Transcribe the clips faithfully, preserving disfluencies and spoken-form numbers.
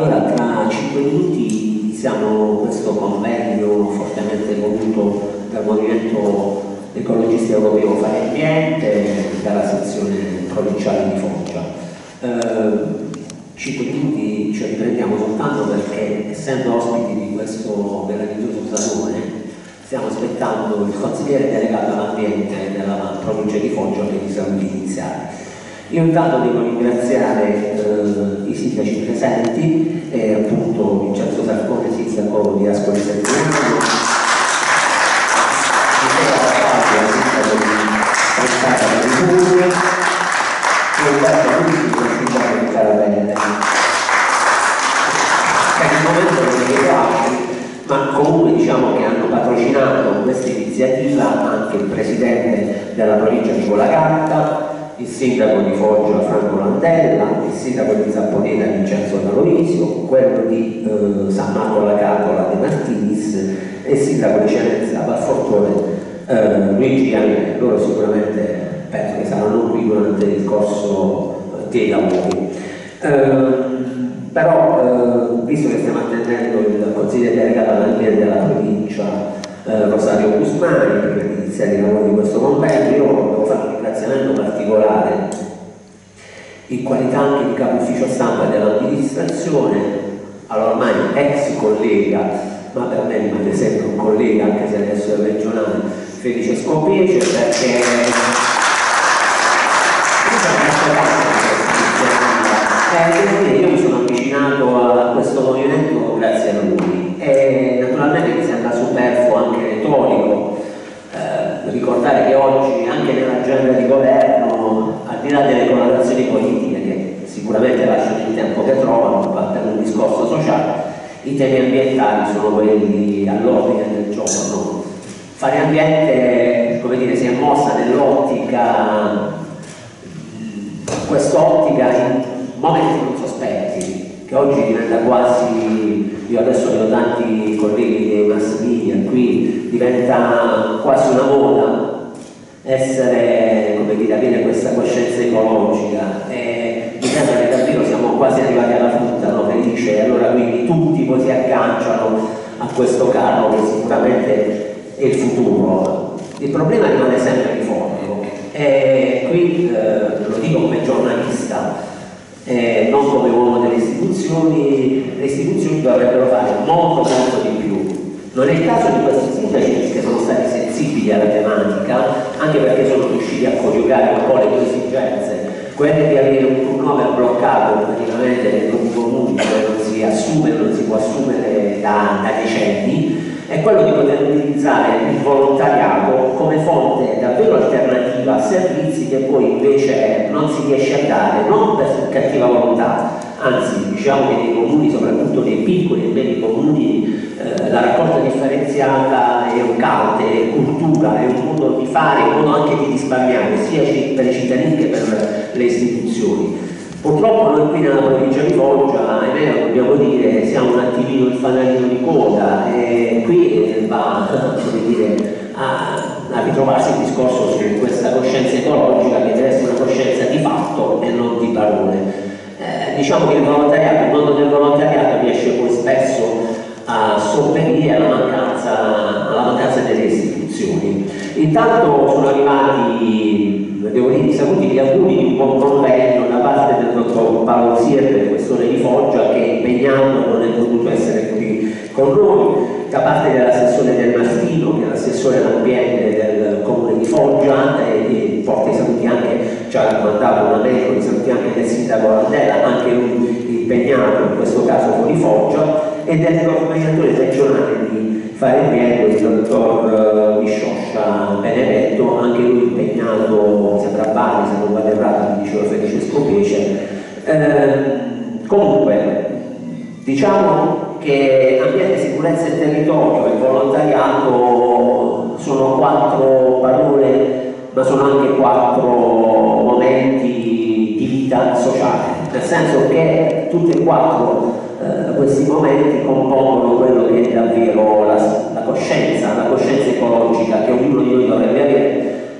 Allora, tra cinque minuti iniziamo questo convegno fortemente voluto dal Movimento Ecologista Europeo Fare Ambiente dalla sezione provinciale di Foggia. Eh, cinque minuti ci riprendiamo soltanto perché, essendo ospiti di questo meraviglioso salone, stiamo aspettando il consigliere delegato all'ambiente della provincia di Foggia per i saluti iniziali. Io intanto devo ringraziare eh, i sindaci presenti, eh, appunto Vincenzo Sarcone, sindaco di Ascoli Satriano, Nicola Carta, sindaco di Santa Clara di Pugna, e Umberto di Michele, sindaco di Carapelle. Per il momento non mi piace, ma comunque diciamo che hanno patrocinato questa iniziativa anche il presidente della provincia di Nicola Carta, il sindaco di Foggia Franco Lantella, il sindaco di Zapponena Vincenzo D'Alovisio, quello di eh, San Marco Colagato De Martinis e il sindaco di Cerenza Valfortone eh, Luigi Gianni. Loro sicuramente penso che saranno qui durante il corso eh, dei lavori. Eh, però, eh, visto che stiamo attendendo il consigliere delegato all'ambiente della provincia eh, Rosario Usmani per iniziare i lavori di questo convegno, io devo fare un ringraziamento particolare in qualità anche di capo ufficio stampa dell'amministrazione all'ormai ex collega, ma per me rimane sempre un collega anche se adesso è regionale, Felice Scompice, perché Eh, io mi sono avvicinato a questo movimento grazie a lui e naturalmente mi sembra superfluo anche retorico eh, ricordare che oggi anche nell'agenda di governo, al di là delle colorazioni politiche che sicuramente lasciano il tempo che trovano per un discorso sociale, i temi ambientali sono quelli all'ordine del giorno. Fare ambiente, come dire, si è mossa nell'ottica, quest'ottica momenti non sospetti, che oggi diventa quasi, io adesso vedo tanti colleghi dei mass media qui, diventa quasi una moda essere, come dire, avere questa coscienza ecologica e mi sembra che davvero siamo quasi arrivati alla frutta, no? Felice, e allora quindi tutti poi si agganciano a questo carro che sicuramente è il futuro. Il problema rimane sempre di fondo e qui eh, lo dico come giornalista, Eh, non come uomo delle istituzioni. Le istituzioni dovrebbero fare molto molto di più. Non è il caso di questi sindaci che sono stati sensibili alla tematica, anche perché sono riusciti a coniugare un po' le due esigenze, quelle di avere un turnover bloccato praticamente nel lungo che non si assume, non si può assumere da, da decenni, e quello di poter utilizzare il volontariato come fonte davvero alternativa a servizi che poi invece non si riesce a dare, non per cattiva volontà, anzi diciamo che nei comuni, soprattutto nei piccoli e medi comuni, eh, la raccolta differenziata è un carte, è cultura, è un modo di fare, è un modo anche di risparmiare sia per i cittadini che per le istituzioni. Purtroppo noi qui nella provincia di Foggia, è vero, dobbiamo dire, siamo un attimino il fanalino di coda e qui va, come dire, a, a ritrovarsi il discorso su questa coscienza ecologica che deve essere una coscienza di fatto e non di parole. Eh, diciamo che il volontariato, il mondo del volontariato riesce poi spesso a sopperire alla mancanza, alla mancanza delle istituzioni. Intanto sono arrivati, devo dire, i saluti, gli auguri di un buon convegno da parte del dottor Paolo Ziero, del questore di Foggia, che è impegnato, non è potuto essere qui con noi, da parte dell'assessore del Martino, che è l'assessore all'ambiente del comune di Foggia, e porta i saluti anche, ci ha mandato una mail con i saluti anche del sindaco Antella, anche lui impegnato in questo caso fuori Foggia, e del coordinatore regionale di Fare Ambiente, il dottor Biscioscia Benedetto, anche lui impegnato, sembra Bari, se non vado errato, mi diceva Felice Scompice. Eh, comunque, diciamo che ambiente, sicurezza e territorio e volontariato sono quattro parole, ma sono anche quattro momenti di vita sociale, nel senso che tutti e quattro Uh, questi momenti compongono quello che è davvero la, la coscienza, la coscienza ecologica che ognuno di noi dovrebbe avere,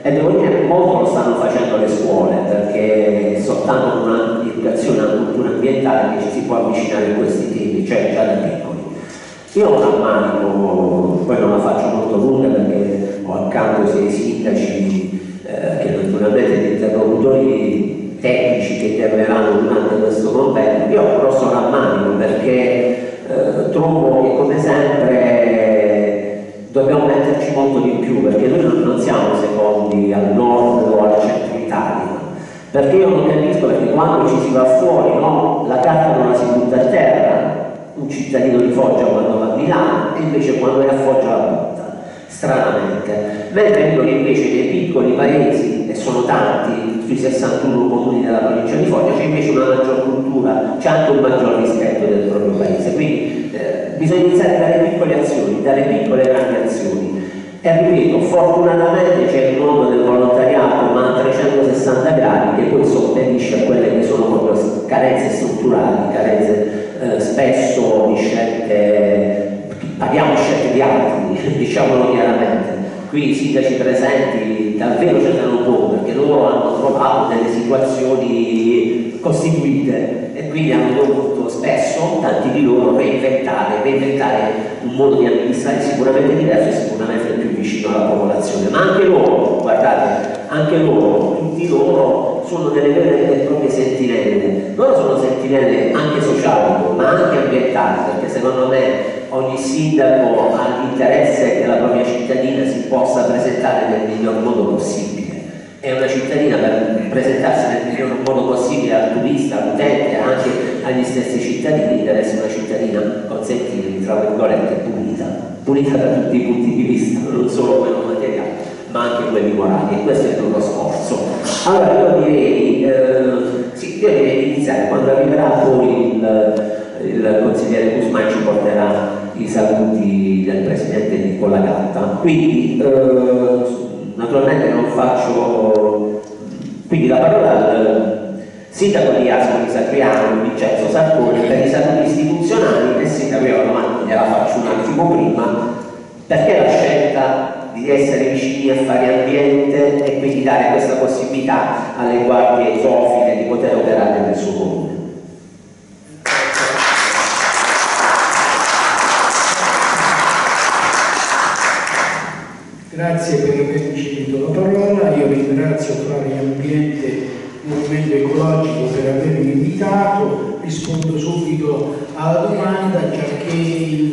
e devo dire che molto lo stanno facendo le scuole, perché soltanto un'educazione alla cultura ambientale l'età che si può avvicinare a questi temi, cioè già da piccoli. Io rammarico, poi non la faccio molto lunga perché ho accanto sei sindaci eh, che naturalmente sono interlocutori tecnici che interverranno durante questo convegno. Io ho un grosso rammarico perché eh, trovo che, come sempre, dobbiamo metterci molto di più, perché noi non siamo secondi al nord o al centro Italia. Perché io non capisco, perché quando ci si va fuori, no? La carta non la si butta a terra. Un cittadino di Foggia quando va a Milano, e invece quando è a Foggia la butta, stranamente. Mentre io invece nei piccoli paesi, e sono tanti, sui sessantuno comuni della provincia di Foggia, c'è invece una maggior cultura, c'è anche un maggior rispetto del proprio paese. Quindi eh, bisogna iniziare dalle piccole azioni, dalle piccole e grandi azioni. E ripeto, fortunatamente c'è il mondo del volontariato, ma a trecentosessanta gradi, che poi sottendisce a quelle che sono proprio carenze strutturali, carenze eh, spesso di scelte, parliamo scelte di altri, diciamolo chiaramente. Qui i sindaci presenti davvero ce l'hanno poco, perché loro hanno trovato delle situazioni costituite e quindi hanno dovuto spesso, tanti di loro, reinventare, reinventare un modo di amministrare sicuramente diverso e sicuramente più vicino alla popolazione. Ma anche loro, guardate, anche loro, tutti loro sono delle vere e proprie sentinelle. Loro sono sentinelle anche sociali, ma anche ambientali, perché secondo me ogni sindaco ha l'interesse che la propria cittadina si possa presentare nel miglior modo possibile. È una cittadina per presentarsi nel miglior modo possibile al turista, all'utente, anche agli stessi cittadini, deve essere una cittadina, consentitemi, tra virgolette, pulita. Pulita da tutti i punti di vista, non solo quello materiale, ma anche quelli morali, e questo è il loro sforzo. Allora io direi, eh, sì, io direi di iniziare, quando arriverà poi il... il consigliere Usmani ci porterà i saluti del presidente di Colagato. Quindi, eh, naturalmente, non faccio. Quindi, la parola al sindaco di Ascoli Satriano, Vincenzo Sarcone, per i saluti istituzionali. E sindaco, io domanda gliela faccio un attimo prima, perché la scelta di essere vicini a Fare Ambiente e quindi dare questa possibilità alle guardie zoofile di poter operare nel suo comune? Grazie per avermi ceduto la parola, io ringrazio Fare Ambiente e Movimento Ecologico per avermi invitato. Rispondo subito alla domanda, giacché il,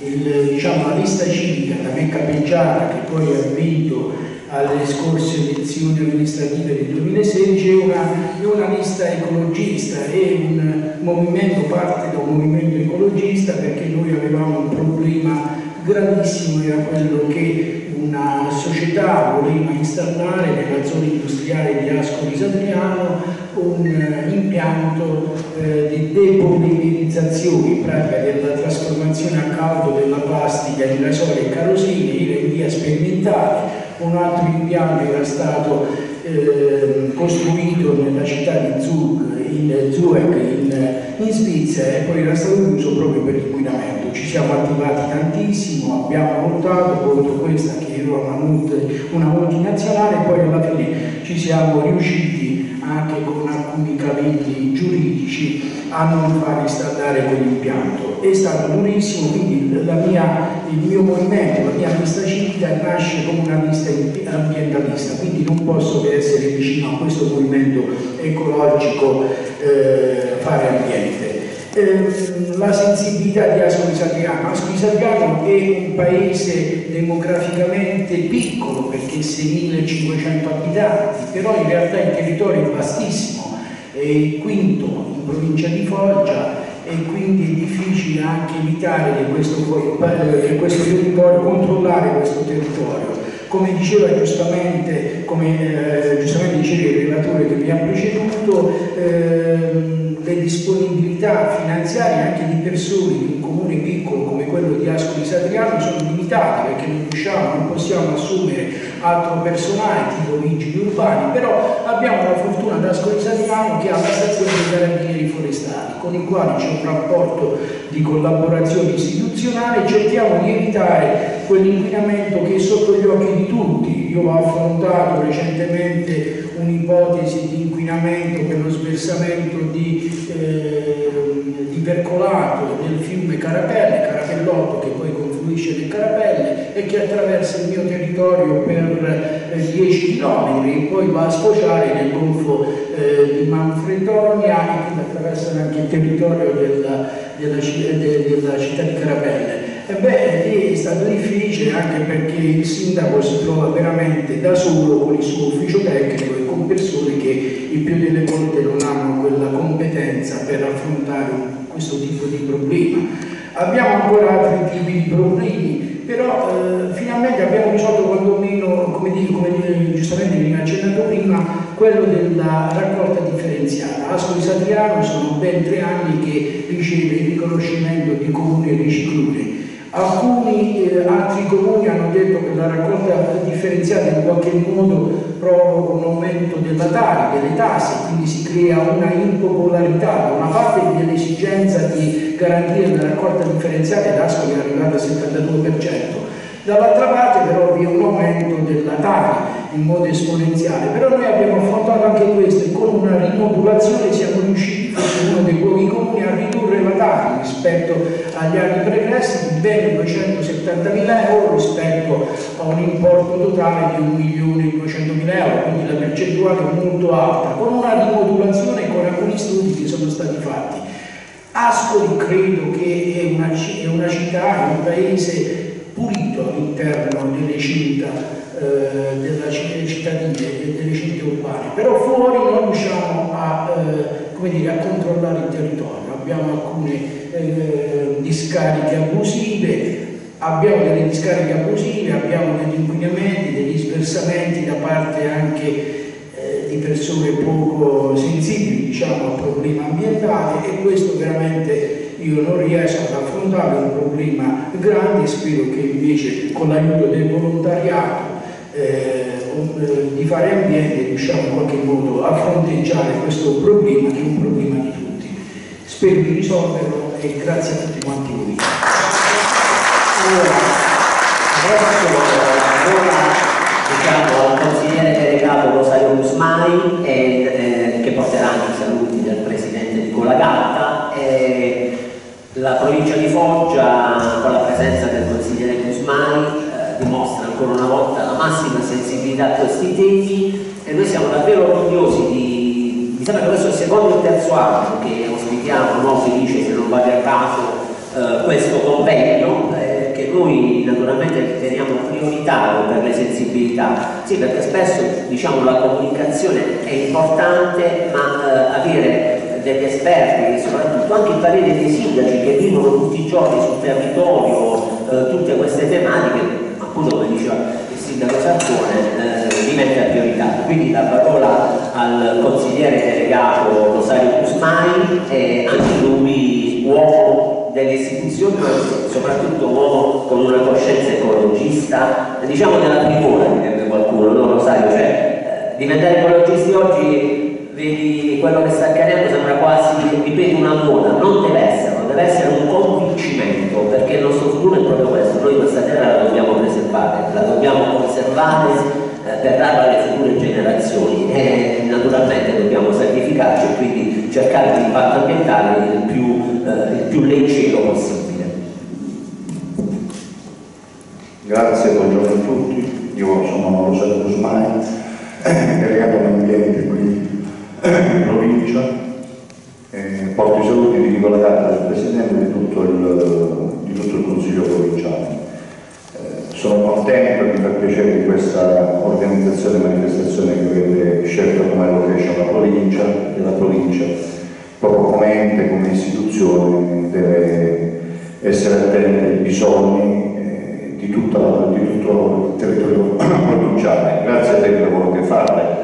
il, diciamo, la lista civica da me capeggiata, che poi ha vinto alle scorse elezioni amministrative del duemilasedici, è una, è una lista ecologista, è un movimento, parte da un movimento ecologista, perché noi avevamo un problema grandissimo, era quello che una società voleva installare nella zona industriale di Ascoli Satriano un impianto eh, di depolimerizzazione, in pratica della trasformazione a caldo della plastica di rasole e carosine, in via sperimentale. Un altro impianto era stato eh, costruito nella città di Zug, in Zurich, in, in Svizzera, e poi era stato chiuso proprio per l'inquinamento. Ci siamo attivati tantissimo, abbiamo lottato contro questa che era una, multi, una multinazionale, e poi alla fine ci siamo riusciti anche con alcuni cavilli giuridici a non far installare quell'impianto. È stato durissimo, quindi la mia, il mio movimento, la mia lista civica nasce come una lista ambientalista, quindi non posso che essere vicino a questo movimento ecologico eh, Fare Ambiente. Eh, la sensibilità di Ascoli Satriano. Ascoli Satriano è un paese demograficamente piccolo, perché seimilacinquecento abitanti, però in realtà il territorio è vastissimo, è il quinto in provincia di Foggia, e quindi è difficile anche evitare che questo, questo territorio, controllare questo territorio. Come diceva giustamente, come eh, giustamente diceva il relatore che mi ha preceduto, eh, le disponibilità finanziarie anche di persone in un comune piccolo come quello di Ascoli Satriano sono limitate, perché non riusciamo, non possiamo assumere altro personale tipo vigili urbani, però abbiamo la fortuna ad Ascoli Satriano che ha la stazione dei carabinieri forestali, con i quali c'è un rapporto di collaborazione istituzionale. Cerchiamo di evitare quell'inquinamento che è sotto gli occhi di tutti. Io ho affrontato recentemente un ipotesi di inquinamento per lo sversamento di, eh, di percolato nel fiume Carapelle, Carapellotto, che poi confluisce nel Carapelle e che attraversa il mio territorio per eh, dieci chilometri e poi va a sfociare nel golfo eh, di Manfredonia, e che attraversa anche il territorio della, della, della città di Carapelle. Ebbene, lì è stato difficile anche perché il sindaco si trova veramente da solo con il suo ufficio tecnico e con persone che il più delle volte non hanno quella competenza per affrontare questo tipo di problema. Abbiamo ancora altri tipi di problemi, però eh, finalmente abbiamo risolto quantomeno, come dico, come giustamente vi ho accennato prima, quello della raccolta differenziata. Ascoli Satriano sono ben tre anni che riceve il riconoscimento di comune e riciclone. Alcuni eh, altri comuni hanno detto che la raccolta differenziata in qualche modo provoca un aumento della TARI, delle tasse, quindi si crea una impopolarità. Da una parte dell'esigenza di garantire la raccolta differenziata, ed Ascoli è arrivata al settantadue per cento, dall'altra parte però vi è un aumento della TARI in modo esponenziale. Però noi abbiamo affrontato anche questo e con una rimodulazione siamo riusciti, uno dei pochi comuni, a ridurre la TARI rispetto agli anni pregressi di ben duecentosettantamila euro rispetto a un importo totale di un milione e duecentomila euro, quindi la percentuale è molto alta, con una rimodulazione e con alcuni studi che sono stati fatti. Ascoli credo che è una, è una città, è un paese pulito all'interno delle città, eh, della cittadine e delle città urbane, però fuori non riusciamo a, eh, come dire, a controllare il territorio. Abbiamo alcune eh, discariche abusive, abbiamo delle discariche abusive, abbiamo degli inquinamenti, degli sversamenti da parte anche eh, di persone poco sensibili, diciamo, al problema ambientale, e questo veramente io non riesco ad affrontare, un problema grande. Spero che invece con l'aiuto del volontariato eh, di Fare Ambiente riusciamo in qualche modo a fronteggiare questo problema, che è un problema di tutti. Spero di risolverlo, e grazie a tutti quanti voi. Allora, adesso diciamo al consigliere delegato Rosario Usmani, eh, che porterà anche i saluti del presidente Nicola Carta. Eh, La provincia di Foggia, con la presenza del consigliere Usmani, eh, dimostra ancora una volta la massima sensibilità a questi temi, e noi siamo davvero orgogliosi di, mi sembra che questo è il secondo e il terzo anno che ospitiamo, no, Felice, se non vado a caso, eh, questo convegno, eh, che noi naturalmente riteniamo prioritario per le sensibilità. Sì, perché spesso, diciamo, la comunicazione è importante, ma eh, avere degli esperti, soprattutto anche il parere dei sindaci che vivono tutti i giorni sul territorio eh, tutte queste tematiche, appunto come diceva il sindaco Sarcone, eh, diventa priorità. Quindi la parola al consigliere delegato Rosario Usmani, eh, anche lui uomo delle istituzioni, ma soprattutto uomo con una coscienza ecologista, diciamo della primora, direbbe qualcuno, no Rosario? Cioè, eh, diventare ecologisti oggi, vedi quello che sta accadendo, sembra quasi, ripeto, una moda. Non deve esserlo, deve essere un convincimento, perché il nostro futuro è proprio questo. Noi questa terra la dobbiamo preservare, la dobbiamo conservare eh, per darla alle future generazioni, e naturalmente dobbiamo sacrificarci e quindi cercare l'impatto ambientale il più, eh, il più leggero possibile. Grazie, buongiorno a tutti. Io sono Rosario Guzmani, delegato all'ambiente qui in provincia, eh, porto i saluti di Nicola Carta, del Presidente, di tutto il, di tutto il Consiglio Provinciale. Eh, sono contento, mi fa piacere di questa organizzazione e manifestazione che avete scelto come location la provincia, e la provincia, proprio come ente, come istituzione, deve essere attenta ai bisogni eh, di, tutta la, di tutto il territorio provinciale. Grazie a te per il lavoro che fate,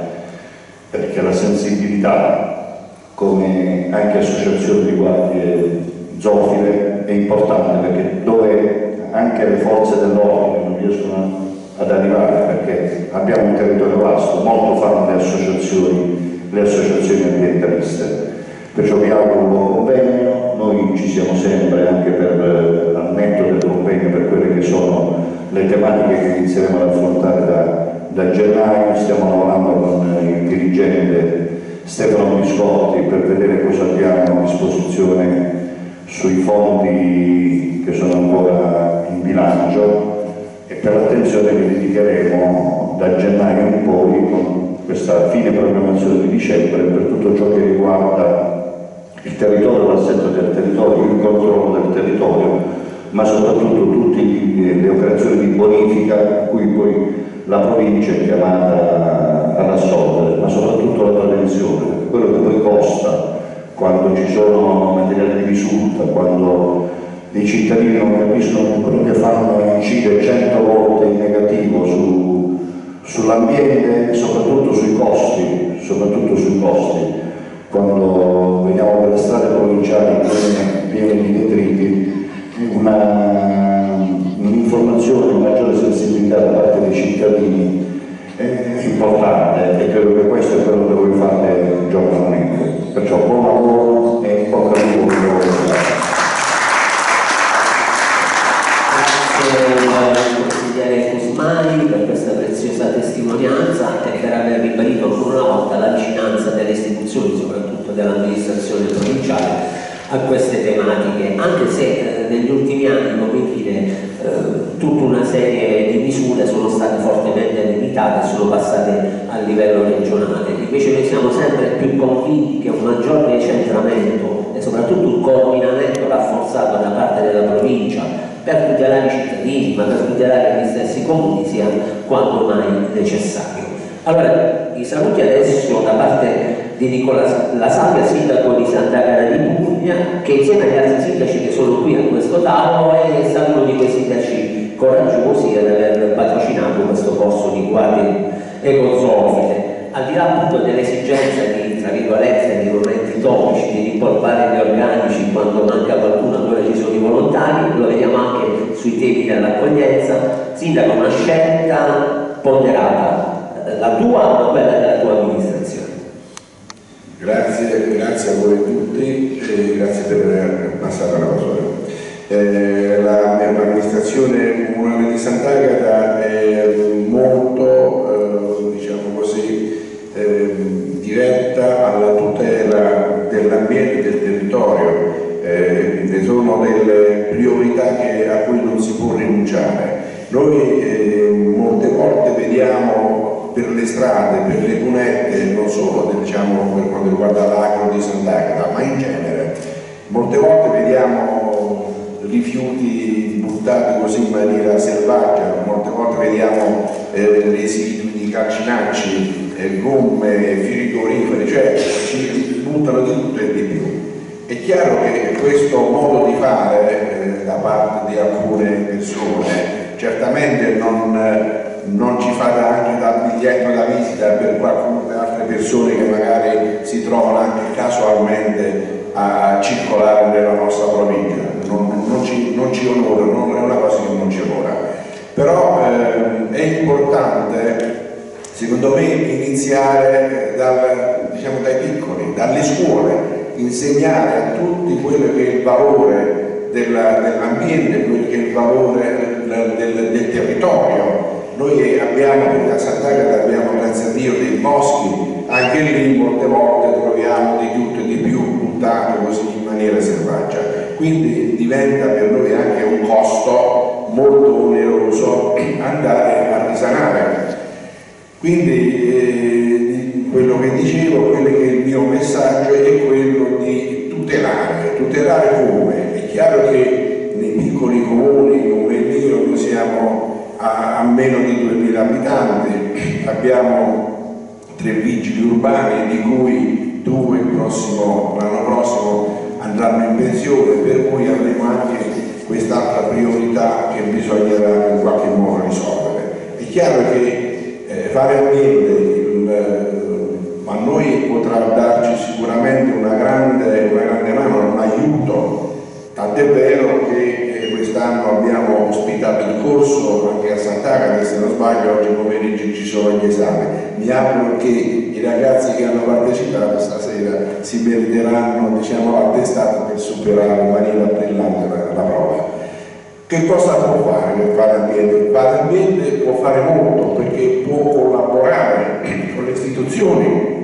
perché la sensibilità, come anche associazione di guardie zoofile, è importante, perché dove anche le forze dell'ordine non riescono ad arrivare, perché abbiamo un territorio vasto, molto fanno le associazioni, le associazioni ambientaliste. Perciò vi auguro un buon convegno, noi ci siamo sempre anche per, al netto del convegno, per quelle che sono le tematiche che inizieremo ad affrontare da da gennaio. Stiamo lavorando con il dirigente Stefano Biscotti per vedere cosa abbiamo a disposizione sui fondi che sono ancora in bilancio, e per l'attenzione che dedicheremo da gennaio in poi con questa fine programmazione di dicembre per tutto ciò che riguarda il territorio, l'assetto del territorio, il controllo del territorio, ma soprattutto tutte le operazioni di bonifica in cui poi la provincia è chiamata ad assolvere, ma soprattutto la prevenzione, quello che poi costa quando ci sono materiali di risulta, quando i cittadini non capiscono che quello che fanno incide cento volte in negativo su, sull'ambiente e soprattutto sui costi, soprattutto sui costi, quando vediamo per le strade provinciali piene di detriti. Un'informazione, una maggiore sensibilità da parte dei cittadini è importante, e credo che questo è quello che voi fate giornalmente. Perciò buon lavoro e buon lavoro per voi. Grazie al consigliere Usmani per questa preziosa testimonianza e per aver ribadito ancora una volta la vicinanza delle istituzioni, soprattutto dell'amministrazione provinciale, a queste tematiche, anche se eh, negli ultimi anni, come dire, eh, tutta una serie di misure sono state fortemente limitate e sono passate a livello regionale. Invece noi siamo sempre più convinti che un maggior decentramento e soprattutto un coordinamento rafforzato da parte della provincia per tutelare i cittadini, ma per tutelare gli stessi comuni, sia quanto mai necessario. Allora, i saluti adesso da parte di Nicola Carta, sindaco di Santa Clara di Pugna, che insieme agli altri sindaci che sono qui a questo tavolo è stato uno di quei sindaci coraggiosi ad aver patrocinato questo corso di guardie e consolofite. Al di là appunto dell'esigenza di, tra virgolette, di momenti topici, di rimpolpare gli organici quando manca qualcuno, allora ci sono i volontari, lo vediamo anche sui temi dell'accoglienza. Sindaco, una scelta ponderata, la tua o quella della tua amministrazione? Grazie, grazie a voi tutti e grazie per aver passato la parola. Eh, la mia amministrazione comunale di Sant'Agata è molto, eh, diciamo così, eh, diretta alla tutela dell'ambiente e del territorio. Eh, ne sono delle priorità che, a cui non si può rinunciare. Noi eh, molte volte vediamo per le strade, per le cunette, non solo diciamo, per quanto riguarda l'agro di Sant'Agata, ma in genere. Molte volte vediamo rifiuti buttati così in maniera selvaggia, molte volte vediamo eh, residui di calcinacci, eh, gomme, frigoriferi, cioè ci buttano di tutto e di più. È chiaro che questo modo di fare eh, da parte di alcune persone certamente non... non ci fa anche dal biglietto da visita per qualcuna altre persone che magari si trovano anche casualmente a circolare nella nostra provincia, non, non, ci, non ci onora, non è una cosa che non ci onora. Però eh, è importante secondo me iniziare dal, diciamo, dai piccoli, dalle scuole, insegnare a tutti quello che è il valore dell'ambiente, quello che è il valore del, del, del territorio. Noi abbiamo, a Sant'Agata abbiamo, grazie a Dio, dei boschi, anche lì molte volte troviamo di tutto e di più buttato così in maniera selvaggia. Quindi diventa per noi anche un costo molto oneroso andare a risanare. Quindi eh, quello che dicevo, quello che è il mio messaggio è quello di tutelare. Tutelare come? È chiaro che nei piccoli comuni come il mio noi siamo a meno di duemila abitanti, abbiamo tre vigili urbani di cui due l'anno prossimo andranno in pensione, per cui avremo anche quest'altra priorità che bisognerà in qualche modo risolvere. È chiaro che eh, fare ambiente a noi potrà darci sicuramente una grande, una grande mano, un aiuto, tant'è vero che quest'anno abbiamo ospitato il corso anche a Sant'Agata, se non sbaglio oggi pomeriggio ci sono gli esami. Mi auguro che i ragazzi che hanno partecipato stasera si meriteranno, diciamo, attestato per superare in maniera brillante la, la prova. Che cosa può fare per fare ambiente? Il fare ambiente può fare molto, perché può collaborare con le istituzioni,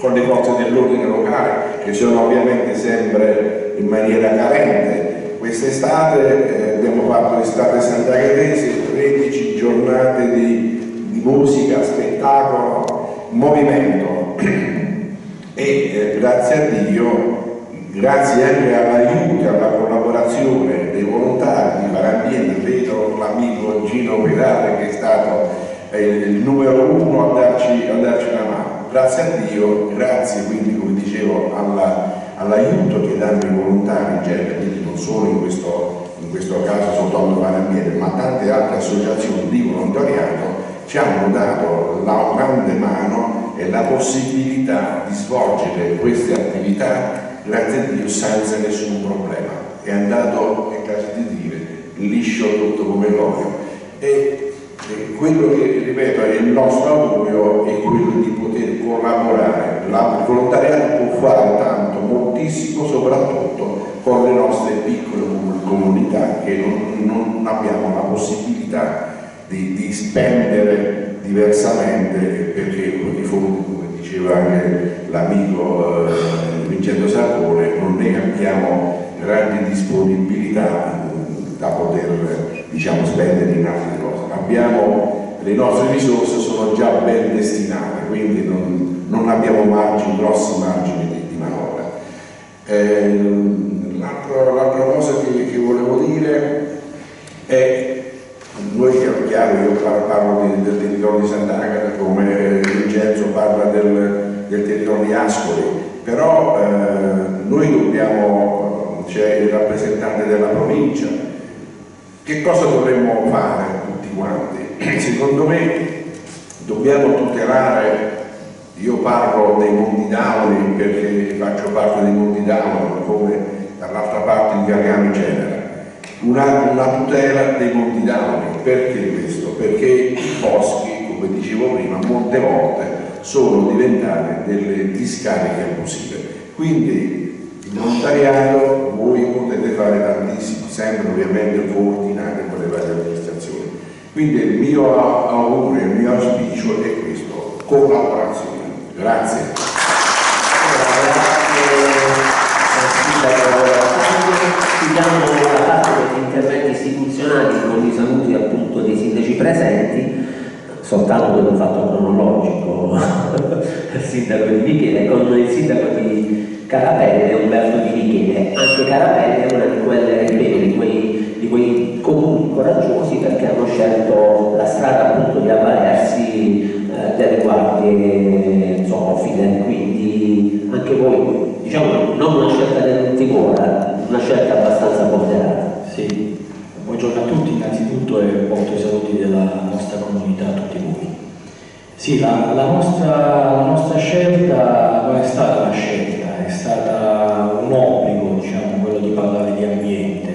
con le forze dell'ordine locale, che sono ovviamente sempre in maniera carente. Quest'estate eh, abbiamo fatto l'estate sant'Agherese, tredici giornate di, di musica, spettacolo, movimento, e eh, grazie a Dio, grazie anche all'aiuto, alla collaborazione dei volontari di Fare Ambiente, vedo l'amico Gino Pirale che è stato eh, il numero uno a darci, a darci una mano. Grazie a Dio, grazie quindi, come dicevo, all'aiuto alla che danno i volontari in genere, non solo in questo, in questo caso soltanto Fare Ambiente, ma tante altre associazioni di volontariato ci hanno dato la grande mano e la possibilità di svolgere queste attività, grazie a Dio, senza nessun problema. È andato, è caso di dire, liscio tutto come l'olio, e, e quello che, ripeto, è il nostro augurio è quello di poter collaborare. La volontariato può fare tanto, moltissimo, soprattutto con le nostre piccole comunità che non, non abbiamo la possibilità di, di spendere diversamente, perché i fondi, come diceva anche l'amico eh, Vincenzo Sarcone, non ne abbiamo grandi disponibilità da poter, diciamo, spendere in altre cose. Abbiamo, le nostre risorse sono già ben destinate, quindi non, non abbiamo margini, grossi margini di, di manovra. Eh, l'altra cosa che, che volevo dire è, noi è chiaro, io parlo di, del territorio di Sant'Agata, come Vincenzo parla del, del territorio di Ascoli, però eh, noi dobbiamo, c'è cioè il rappresentante della provincia, che cosa dovremmo fare tutti quanti? Secondo me dobbiamo tutelare, io parlo dei Monti Dauni perché faccio parte dei Monti Dauni, come dall'altra parte il Gargano genera, una, una tutela dei Monti Dauni. Perché questo? Perché i boschi, come dicevo prima, molte volte sono diventate delle discariche abusive, quindi il volontariato voi potete fare tantissimo, sempre ovviamente coordinate con le varie amministrazioni. Quindi il mio augurio, il mio auspicio è questo: collaborazione. Grazie. Chiudiamo la parte degli interventi istituzionali con i saluti appunto dei sindaci presenti, soltanto per un fatto cronologico, il sindaco di Michele, con il sindaco di Carapelle, Umberto di Michele. Anche Carapelle è una di quelle, di quei, di quei comuni coraggiosi, perché hanno scelto la strada appunto di avvalersi eh, delle guardie zoofile, quindi anche voi, diciamo, non una scelta dell'anticora, una scelta abbastanza ponderata. Sì. Buongiorno a tutti innanzitutto e porto i saluti della nostra comunità a tutti voi. Sì, la, la, nostra, la nostra scelta non è stata una scelta, è stata un obbligo, diciamo, quello di parlare di ambiente.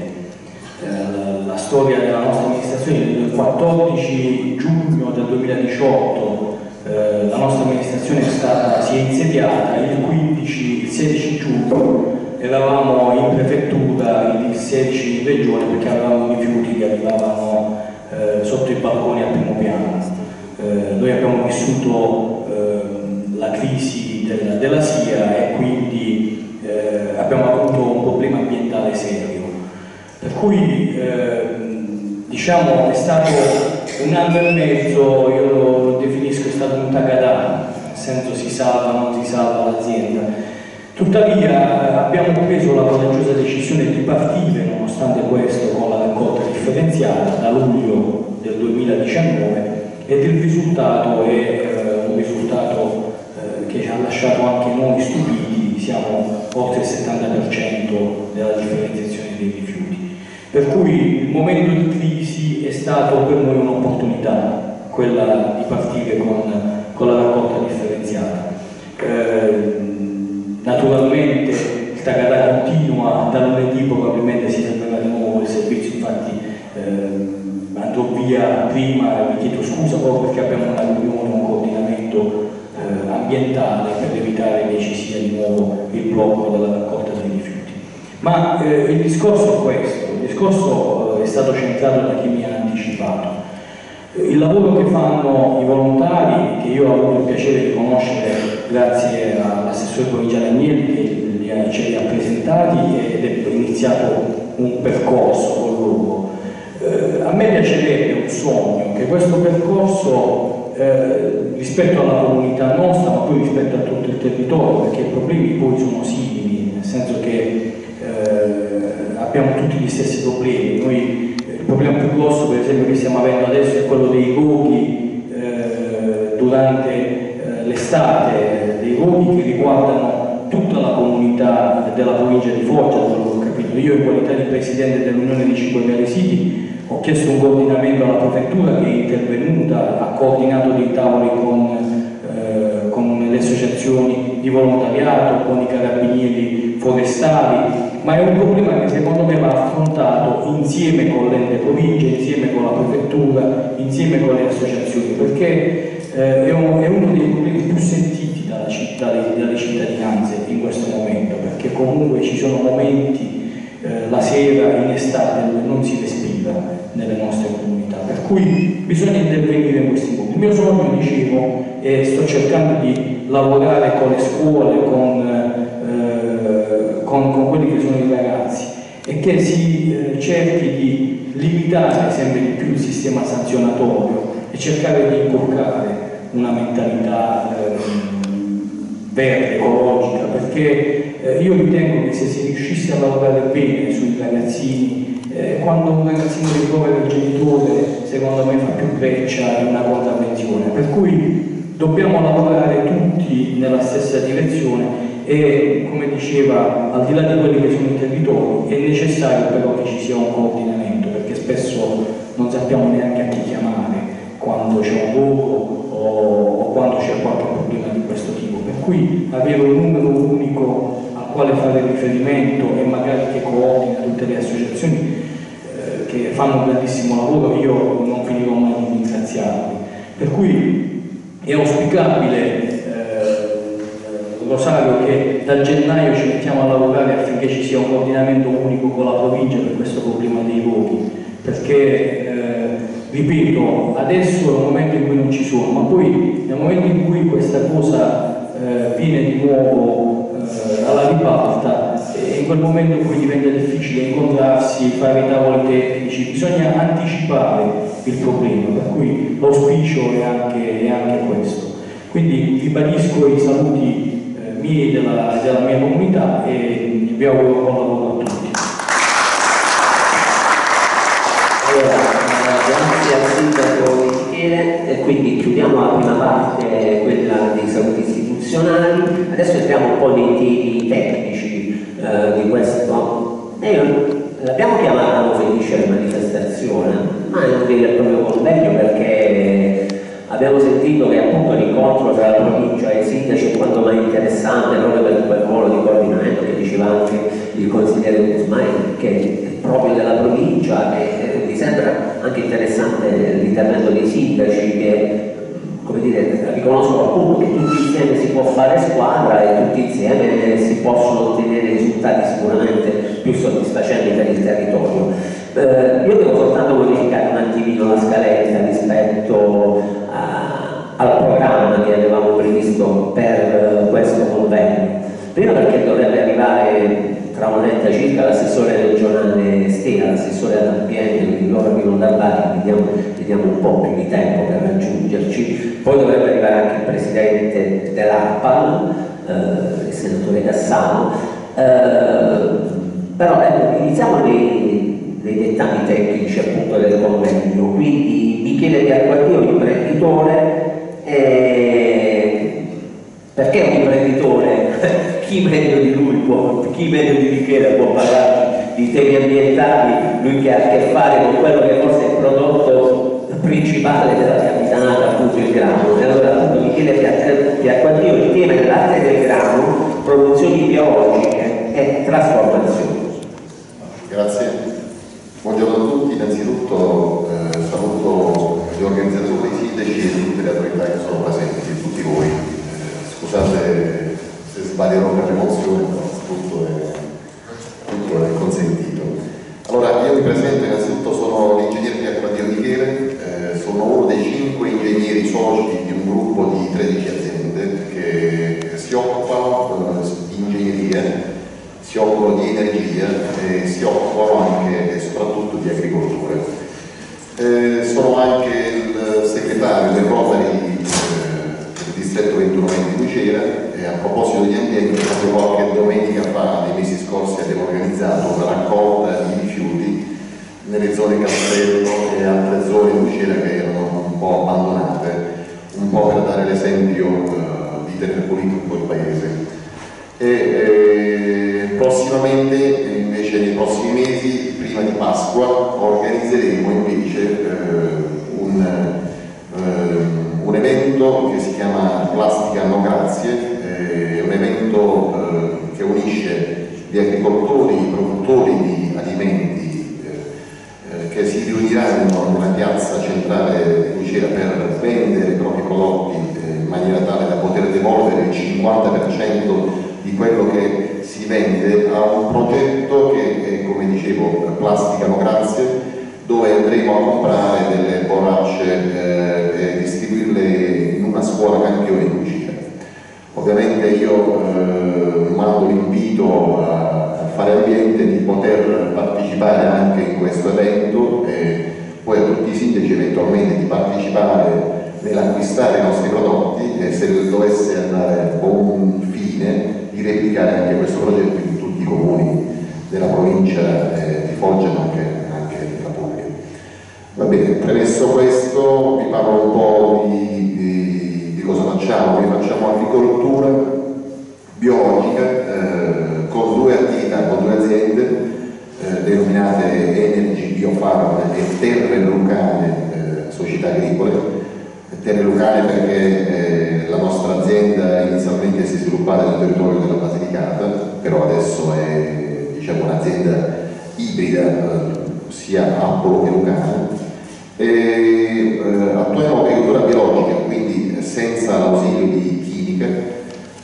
Eh, la storia della nostra amministrazione: il quattordici giugno del duemiladiciotto eh, la nostra amministrazione è stata, si è insediata, il quindici, il sedici giugno eravamo in prefettura, il sedici in regione, perché avevamo i rifiuti che arrivavano eh, sotto i balconi al primo piano. Eh, noi abbiamo vissuto eh, la crisi della, della SIA e quindi eh, abbiamo avuto un problema ambientale serio. Per cui eh, diciamo è stato un anno e mezzo, io lo definisco, è stato un tagadà, nel senso si salva, non si salva l'azienda. Tuttavia abbiamo preso la coraggiosa decisione di partire, nonostante questo, con la raccolta differenziata da luglio del duemiladiciannove, ed il risultato è eh, un risultato eh, che ci ha lasciato anche noi stupiti. Siamo oltre il settanta per cento della differenziazione dei rifiuti. Per cui il momento di crisi è stato per noi un'opportunità, quella di partire con, con la raccolta differenziata. Eh, Naturalmente il tagadà continua, da lunedì probabilmente si salverà di nuovo il servizio, infatti eh, andrò via prima, vi chiedo scusa proprio perché abbiamo una riunione, un coordinamento eh, ambientale per evitare che ci sia di nuovo il blocco della raccolta dei rifiuti. Ma eh, il discorso è questo, il discorso è stato centrato da chi mi ha anticipato. Il lavoro che fanno i volontari, che io ho avuto il piacere di conoscere grazie all'assessore provinciale Agnelli che li ha, ce li ha presentati ed è iniziato un percorso con loro. Eh, a me piacerebbe, un sogno, che questo percorso eh, rispetto alla comunità nostra, ma poi rispetto a tutto il territorio, perché i problemi poi sono simili, nel senso che eh, abbiamo tutti gli stessi problemi. Noi, il problema più grosso, per esempio, che stiamo avendo adesso è quello dei roghi eh, durante eh, l'estate, dei roghi che riguardano tutta la comunità della provincia di Foggia, da quello che ho capito. Io, in qualità di presidente dell'Unione di cinquemila Siti, ho chiesto un coordinamento alla prefettura, che è intervenuta, ha coordinato dei tavoli con, eh, con le associazioni di volontariato, con i carabinieri forestali. Ma è un problema che secondo me va affrontato insieme con l'ente provincia, insieme con la prefettura, insieme con le associazioni, perché eh, è, un, è uno dei problemi più sentiti dalla città, dalle cittadinanze in questo momento, perché comunque ci sono momenti, eh, la sera, in estate, dove non si respira nelle nostre comunità, per cui bisogna intervenire in questi punti. Il mio sogno, dicevo, e sto cercando di lavorare con le scuole, con... Con, con quelli che sono i ragazzi, e che si eh, cerchi di limitare sempre di più il sistema sanzionatorio e cercare di inculcare una mentalità eh, verde, ecologica, perché eh, io ritengo che se si riuscisse a lavorare bene sui ragazzini, eh, quando un ragazzino ricovera il genitore, secondo me fa più breccia in una contravvenzione, per cui dobbiamo lavorare tutti nella stessa direzione. E come diceva, al di là di quelli che sono i territori, è necessario però che ci sia un coordinamento, perché spesso non sappiamo neanche a chi chiamare quando c'è un luogo o, o quando c'è qualche problema di questo tipo, per cui avere un numero unico al quale fare riferimento e magari che coordina tutte le associazioni eh, che fanno un grandissimo lavoro. Io non finirò mai di ringraziarvi, per cui è auspicabile, Rosario, che da gennaio ci mettiamo a lavorare affinché ci sia un coordinamento unico con la provincia per questo problema dei voti, perché eh, ripeto, adesso è un momento in cui non ci sono, ma poi nel momento in cui questa cosa eh, viene di nuovo eh, alla ribalta, e in quel momento poi diventa difficile incontrarsi, fare i tavoli tecnici, bisogna anticipare il problema, per cui l'auspicio è anche, è anche questo. Quindi ribadisco i saluti miei, della, della mia comunità, e vi auguro buon lavoro a tutti. Allora, grazie al sindaco Michele, e quindi chiudiamo la prima parte, quella dei saluti istituzionali. Adesso entriamo un po' nei temi tecnici eh, di questo. L'abbiamo chiamato Felice manifestazione, ma è un vero e proprio convegno, perché abbiamo sentito che appunto l'incontro tra la provincia e i sindaci è quanto mai interessante, proprio per quel ruolo di coordinamento che diceva anche il consigliere Usmani, che è proprio della provincia. E mi sembra anche interessante l'intervento dei sindaci, che, come dire, riconoscono appunto che tutti insieme si può fare squadra e tutti insieme si possono ottenere risultati sicuramente più soddisfacenti per il territorio. Eh, io devo soltanto modificare un attimino la scaletta rispetto al programma che avevamo previsto per uh, questo convegno. Prima perché dovrebbe arrivare tra un'oretta circa l'assessore regionale Stella, l'assessore all'ambiente, quindi loro che non parlare, vediamo, vediamo un po' più di tempo per raggiungerci. Poi dovrebbe arrivare anche il presidente dell'ARPAL, uh, il senatore Cassano. Uh, però ecco, iniziamo nei, nei dettagli tecnici appunto del convegno. Quindi Michele Piacquadio, imprenditore. Eh, perché un imprenditore, chi meglio di lui può, chi meglio di Michele può parlare di temi ambientali, lui che ha a che fare con quello che forse è il prodotto principale della capitanata, appunto il grano. E allora appunto Michele Piacquadio, il tema dell'arte del grano, produzioni biologiche e trasformazioni. Grazie, buongiorno a tutti. Innanzitutto eh, saluto gli organizzatori, i sindaci e tutte le autorità che sono presenti, tutti voi. Eh, scusate se sbaglierò per l'emozione, ma tutto è, tutto è consentito. Allora, io mi presento, innanzitutto sono l'ingegnere Piacquadio Michele, eh, sono uno dei cinque ingegneri soci di un gruppo di tredici aziende che occupano di ingegneria, si occupano di energia e si occupano anche e soprattutto di agricoltura. Eh, sono anche il segretario del Rotary del distretto ventuno venti di Cera e a proposito degli ambienti, proprio qualche domenica fa, nei mesi scorsi, abbiamo organizzato una raccolta di rifiuti nelle zone Castello e altre zone di Cera che erano un po' abbandonate, un po' per dare l'esempio uh, di tenere pulito un po' il paese. E, eh, prossimamente, invece nei prossimi mesi, prima di Pasqua, organizzeremo invece eh, un, eh, un evento che si chiama Plastica No Grazie, eh, un evento eh, che unisce gli agricoltori, i produttori di alimenti eh, eh, che si riuniranno in una piazza centrale di Lucera per vendere i propri prodotti eh, in maniera tale da poter devolvere il cinquanta per cento di quello che si vende a un progetto che è, come dicevo, Plastica No Grazie, dove andremo a comprare delle borracce eh, e distribuirle in una scuola campione di cucina. Ovviamente io eh, mando l'invito a, a Fare Ambiente di poter partecipare anche in questo evento e poi a tutti i sindaci eventualmente di partecipare nell'acquistare i nostri prodotti e, se dovesse andare a buon fine, di replicare anche questo progetto in tutti i comuni della provincia eh, di Foggia, ma anche, anche della Puglia. Va bene, premesso questo, vi parlo un po' di, di, di cosa facciamo. Noi facciamo agricoltura biologica eh, con due attività, con due aziende eh, denominate Energy Biofarm e Terre Lucane, eh, società agricole. Terre Lucane perché eh, la nostra azienda inizialmente si è sviluppata nel territorio della Basilicata, però adesso è, diciamo, un'azienda ibrida, eh, sia Appolo che Lucane, e eh, attuiamo agricoltura biologica, quindi senza l'ausilio di chimica.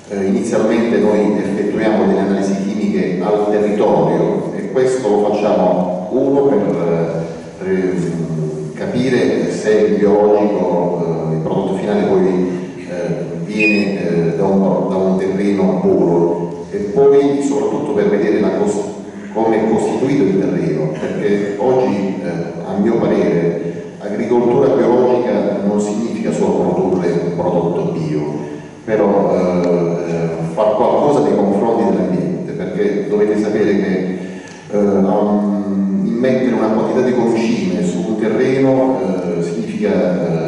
Eh, inizialmente noi effettuiamo delle analisi chimiche al territorio e questo lo facciamo uno per eh, capire se il biologico, eh, il prodotto finale poi eh, viene eh, da, un, da un terreno puro, e poi soprattutto per vedere la cost come è costituito il terreno, perché oggi eh, a mio parere agricoltura biologica non significa solo produrre un prodotto bio, però eh, fa qualcosa nei confronti dell'ambiente, perché dovete sapere che eh, um, immettere una quantità di concime su un terreno eh, significa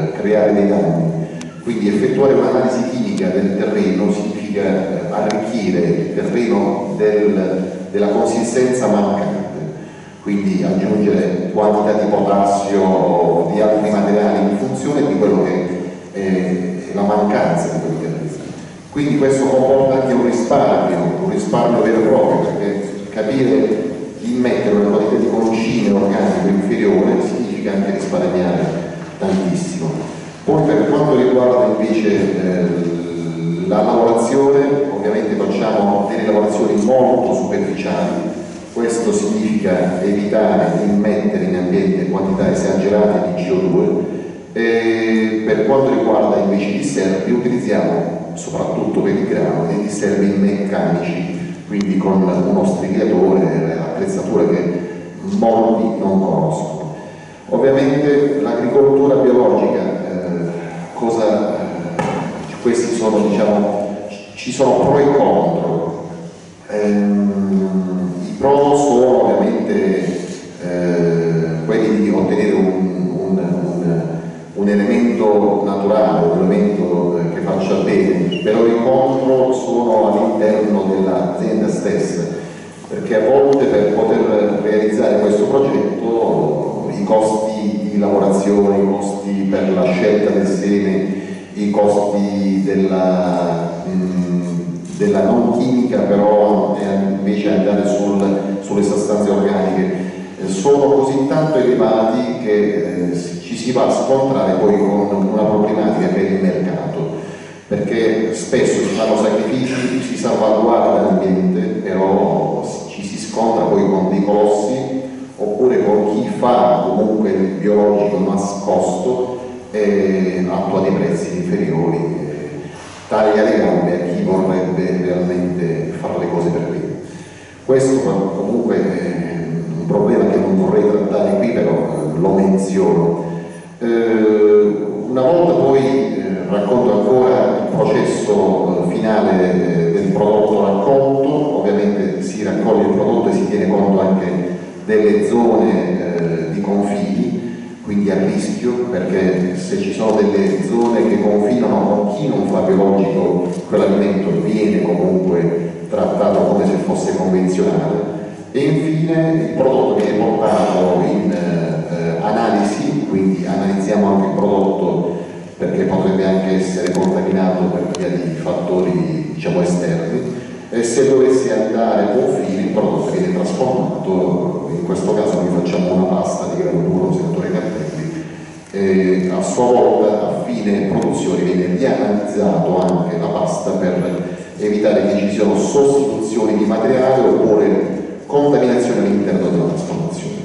eh, creare dei danni, quindi effettuare un'analisi chimica del terreno significa eh, arricchire il terreno del, della consistenza mancante, quindi aggiungere quantità di potassio o di altri materiali in funzione di quello che è la mancanza di quel terreno. Quindi questo comporta anche un risparmio, un risparmio vero e proprio, perché capire di mettere una qualità di concime organico inferiore significa anche risparmiare tantissimo. Poi per quanto riguarda invece eh, la lavorazione, ovviamente facciamo delle lavorazioni molto superficiali, questo significa evitare di mettere in ambiente quantità esagerate di C O due, e per quanto riguarda invece i disservi utilizziamo soprattutto per il grano dei disservi meccanici, quindi con uno strigliatore, attrezzature che molti non conoscono. Ovviamente l'agricoltura biologica, eh, cosa, eh, questi sono, diciamo, ci sono pro e contro. Ehm, I pro sono ovviamente eh, quelli di ottenere un, un, un, un elemento naturale, un elemento che faccia bene, però i contro sono all'interno dell'azienda stessa, perché a volte per poter realizzare questo progetto i costi di lavorazione, i costi per la scelta del seme, i costi della, mh, della non chimica, però invece andare sul, sulle sostanze organiche, sono così tanto elevati che eh, ci si va a scontrare poi con una problematica che è il mercato, perché spesso si fanno sacrifici, si salvaguarda l'ambiente, però ci si scontra poi con dei colossi oppure con chi fa comunque il biologico nascosto e attua dei prezzi inferiori, taglia le gambe a chi vorrebbe Questo comunque è un problema che non vorrei trattare qui, però lo menziono. Eh, una volta poi eh, racconto ancora il processo finale del prodotto raccolto. Ovviamente si raccoglie il prodotto e si tiene conto anche delle zone eh, di confini, quindi a rischio, perché se ci sono delle zone che confinano con chi non fa biologico, quell'alimento viene comunque trattato come se fosse convenzionale. E infine il prodotto viene portato in eh, analisi, quindi analizziamo anche il prodotto perché potrebbe anche essere contaminato per via di fattori, diciamo, esterni, e se dovesse andare a buon fine il prodotto viene trasformato. In questo caso noi facciamo una pasta di grano duro, settore Cappelli, e a sua volta a fine produzione viene rianalizzato anche la pasta per evitare che ci siano sostituzioni di materiale oppure contaminazione all'interno della trasformazione.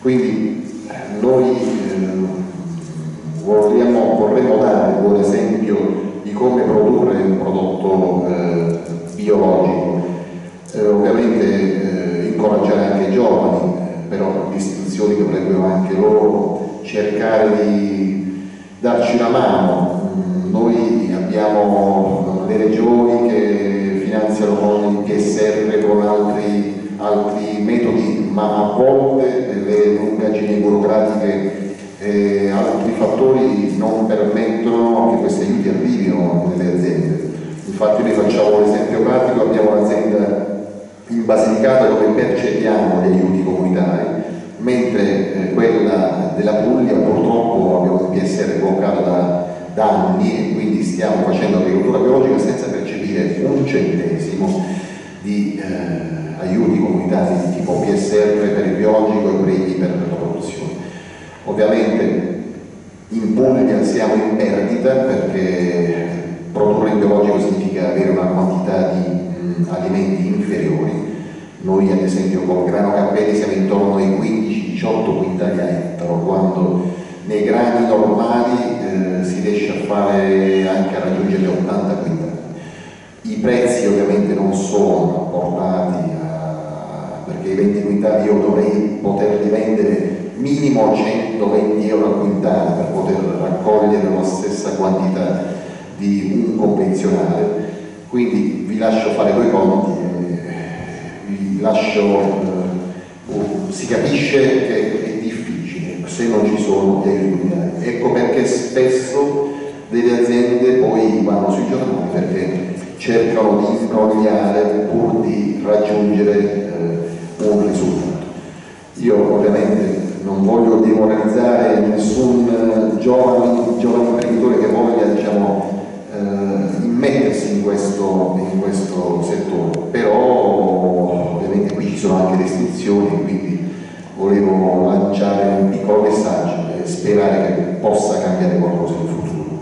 Quindi noi eh, vogliamo, vorremmo dare un esempio di come produrre un prodotto eh, biologico, eh, ovviamente eh, incoraggiare anche i giovani, eh, però le istituzioni dovrebbero anche loro cercare di darci una mano. Mm, noi abbiamo le regioni che finanziano con il P S R, con altri altri metodi, ma a volte le lungaggini burocratiche e altri fattori non permettono che questi aiuti arrivino nelle aziende. Infatti noi facciamo un esempio pratico, abbiamo un'azienda in Basilicata dove percepiamo gli aiuti comunitari, mentre quella della Puglia purtroppo abbiamo il P S R bloccato da, da anni, e quindi stiamo facendo agricoltura biologica senza percepire un centesimo di eh, aiuti comunitari di tipo P S R per il biologico e premi per la produzione. Ovviamente in Puglia siamo in perdita perché produrre il biologico significa avere una quantità di mh, alimenti inferiori. Noi ad esempio con grano Cappelli siamo intorno ai quindici diciotto quintali a ettaro, quando nei grani normali eh, si riesce a fare anche a raggiungere ottanta quintali. I prezzi ovviamente non sono portati a... perché i venti quintali io dovrei poterli vendere minimo centoventi euro al quintale per poter raccogliere la stessa quantità di un convenzionale. Quindi vi lascio fare due conti, e vi lascio... si capisce che è difficile se non ci sono dei risultati. Ecco perché spesso delle aziende poi vanno sui giornali perché cercano di imbrogliare pur di raggiungere eh, un risultato. Io ovviamente non voglio demoralizzare nessun giovane, giovane imprenditore che voglia, diciamo, eh, immettersi in questo, in questo settore, però ovviamente qui ci sono anche restrizioni, quindi volevo lanciare un piccolo messaggio e sperare che possa cambiare qualcosa in futuro.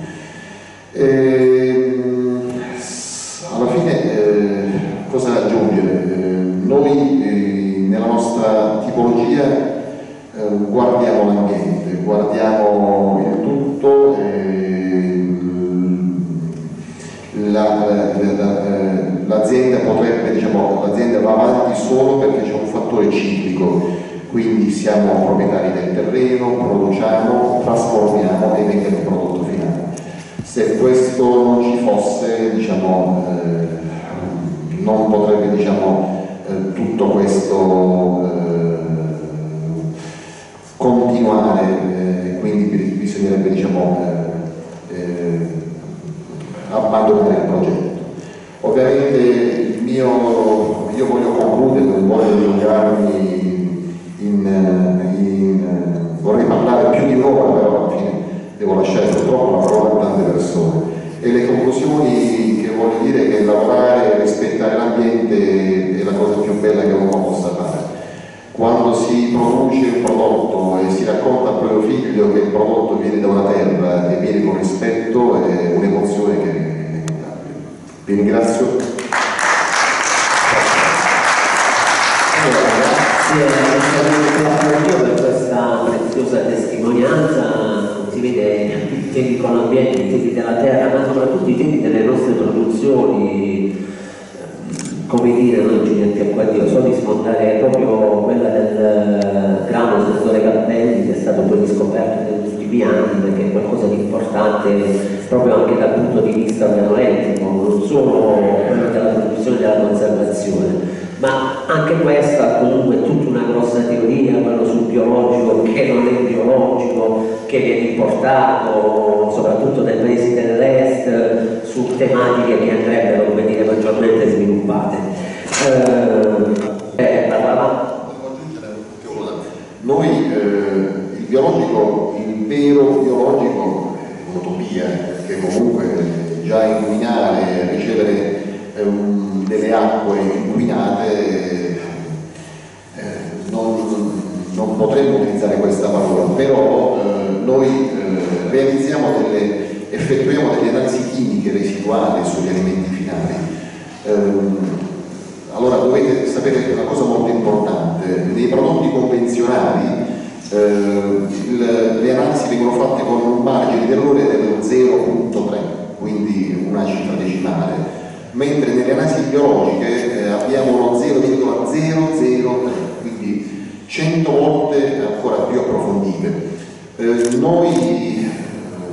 E... alla fine eh, cosa da aggiungere? Eh, noi eh, nella nostra tipologia eh, guardiamo l'ambiente, guardiamo il tutto, eh, l'azienda la, la, la, potrebbe, diciamo, l'azienda va avanti solo perché c'è un fattore ciclico, quindi siamo proprietari del terreno, produciamo, trasformiamo e vendiamo il prodotto finale. Se questo non ci fosse, diciamo, eh, non potrebbe, diciamo, eh, tutto questo eh, continuare, eh, quindi bisognerebbe, diciamo, eh, eh, abbandonare il progetto. Ovviamente il mio, io voglio concludere, non voglio dilungarmi, in, in, vorrei parlare più di un'ora, però alla fine devo lasciare purtroppo la parola a tante persone, e le conclusioni che voglio dire è che lavorare e rispettare l'ambiente è la cosa più bella che uno possa fare. Quando si produce un prodotto e si racconta al proprio figlio che il prodotto viene da una terra e viene con rispetto, è un'emozione che è inevitabile. Vi ringrazio. Grazie per questa preziosa testimonianza. Si vede i temi con l'ambiente, i temi della terra, ma soprattutto i temi delle nostre produzioni, con obbedire Luigi Piacquadio, so di sfondare proprio quella del grano assessore Cappelli, che è stato poi riscoperto negli ultimi anni, perché è qualcosa di importante proprio anche dal punto di vista organolettico, non solo quello della produzione e della conservazione. Ma anche questa comunque è tutta una grossa teoria, quello sul biologico che non è biologico, che viene importato soprattutto dai paesi dell'est, su tematiche che andrebbero, come dire, maggiormente sviluppate. Eh, eh, Noi eh, il biologico, il vero biologico è un'utopia, perché comunque già inquinare, ricevere Um, delle acque inquinate, eh, non, non potremmo utilizzare questa parola, però eh, noi eh, realizziamo delle, effettuiamo delle analisi chimiche residuali sugli alimenti finali. Eh, allora dovete sapere una cosa molto importante: nei prodotti convenzionali eh, il, le analisi vengono fatte con un margine di errore dello zero virgola tre, quindi una cifra decimale, mentre nelle analisi biologiche eh, abbiamo uno zero virgola zero zero tre, quindi cento volte ancora più approfondite. Eh, noi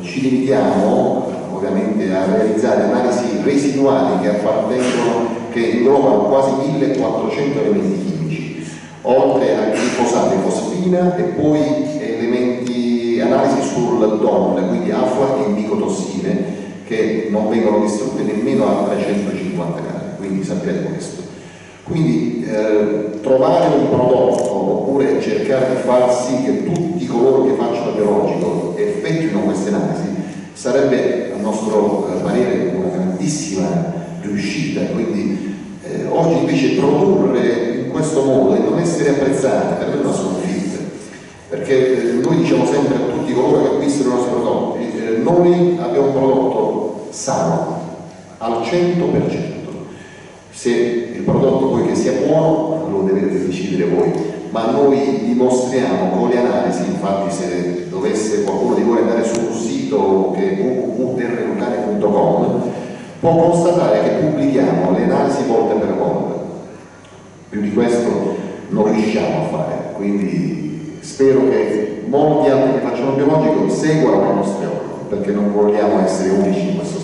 ci limitiamo ovviamente a realizzare analisi residuali che appartengono, che inglobano quasi millequattrocento elementi chimici, oltre a glifosato e fosfina, e poi elementi, analisi sul D O N, quindi afla e micotossine, che non vengono distrutte nemmeno a trecentocinquanta gradi, quindi sappiate questo. Quindi eh, trovare un prodotto, oppure cercare di far sì che tutti coloro che facciano biologico effettuino queste analisi, sarebbe a nostro parere una grandissima riuscita. Quindi eh, oggi invece produrre in questo modo e non essere apprezzati, per me è una sconfitta, perché eh, noi diciamo sempre a tutti coloro che acquistano i nostri prodotti, eh, noi abbiamo un prodotto sano al cento per cento. Se il prodotto poi che sia buono lo dovete decidere voi, ma noi dimostriamo con le analisi. Infatti, se dovesse qualcuno di voi andare sul sito che w w w punto terre lucane punto com può constatare che pubblichiamo le analisi volta per volta. Più di questo non riusciamo a fare, quindi spero che molti altri che facciano biologico seguano le nostre opere, perché non vogliamo essere unici in questo.